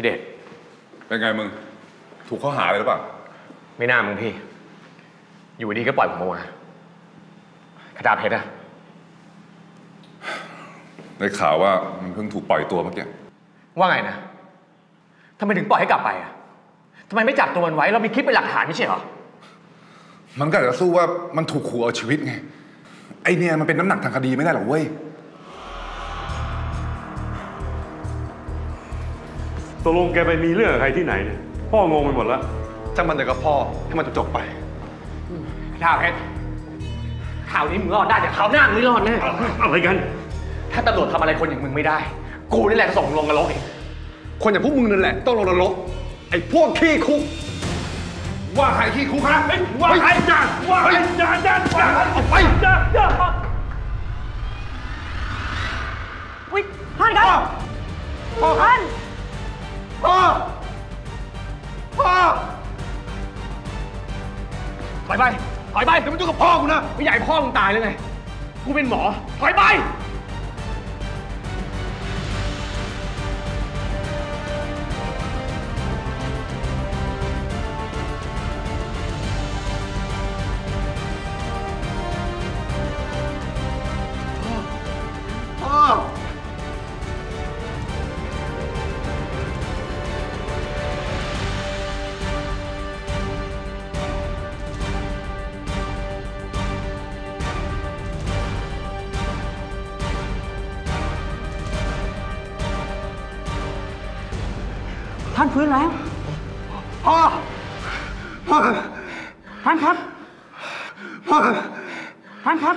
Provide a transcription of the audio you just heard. พี่เดชเป็นไงมึงถูกข้อหาอะไรหรือเปล่าไม่น่ามึงพี่อยู่ดีก็ปล่อยผมออกมาคดาเพชรอะได้ข่าวว่ามันเพิ่งถูกปล่อยตัวเมื่อกี้ว่าไงนะทำไมถึงปล่อยให้กลับไปอะทำไมไม่จับตัวมันไว้เรามีคลิปเป็นหลักฐานไม่ใช่เหรอมันก็จะสู้ว่ามันถูกขู่เอาชีวิตไงไอเนี่ยมันเป็นน้ำหนักทางคดีไม่ได้หรอกเว้ยตกลงแกไปมีเรื่องกับใครที่ไหนเนี่ยพ่องงไปหมดแล้วช่างมันแต่กับพ่อให้มันจบไปคดาเพชรข่าวนี้มึงรอดได้แต่ข่าวหน้ามึงรอดแน่อะไรกันถ้าตำรวจทำอะไรคนอย่างมึงไม่ได้กูนี่แหละส่งลงนรกเองคนอย่างพวกมึงนั่นแหละต้องลงนรกไอ้พวกขี้คุกว่าใครขี้คุกฮะว่าใครด่าว่าใครด่าเอาไปด่าวิ่งท่านครับท่านพ่อถอยไปเดี๋ยวมันจะกับพ่อกูนะไม่อยากให้พ่อมึงตายเลยไงกูเป็นหมอถอยไปท่านฟื้นแล้วท่านครับท่านครับ